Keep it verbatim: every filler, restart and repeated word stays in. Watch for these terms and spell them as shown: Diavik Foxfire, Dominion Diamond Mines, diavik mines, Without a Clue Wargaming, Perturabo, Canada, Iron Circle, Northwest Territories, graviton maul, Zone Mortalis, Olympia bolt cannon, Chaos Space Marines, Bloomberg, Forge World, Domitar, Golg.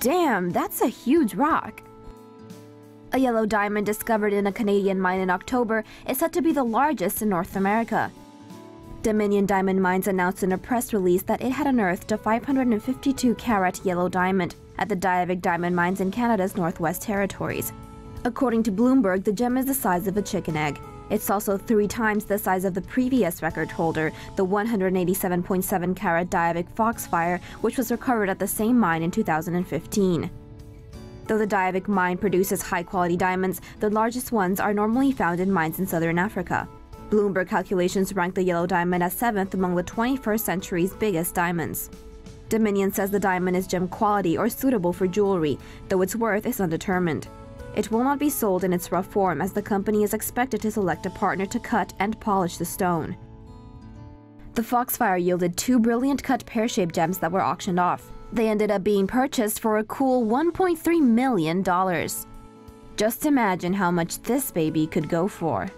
Damn, that's a huge rock! A yellow diamond discovered in a Canadian mine in October is said to be the largest in North America. Dominion Diamond Mines announced in a press release that it had unearthed a five hundred fifty-two carat yellow diamond at the Diavik Diamond Mines in Canada's Northwest Territories. According to Bloomberg, the gem is the size of a chicken egg. It's also three times the size of the previous record holder, the one hundred eighty-seven point seven carat Diavik Foxfire, which was recovered at the same mine in two thousand fifteen. Though the Diavik mine produces high-quality diamonds, the largest ones are normally found in mines in southern Africa. Bloomberg calculations rank the yellow diamond as seventh among the twenty-first century's biggest diamonds. Dominion says the diamond is gem quality or suitable for jewelry, though its worth is undetermined. It will not be sold in its raw form, as the company is expected to select a partner to cut and polish the stone. The Foxfire yielded two brilliant cut pear-shaped gems that were auctioned off. They ended up being purchased for a cool one point three million dollars. Just imagine how much this baby could go for.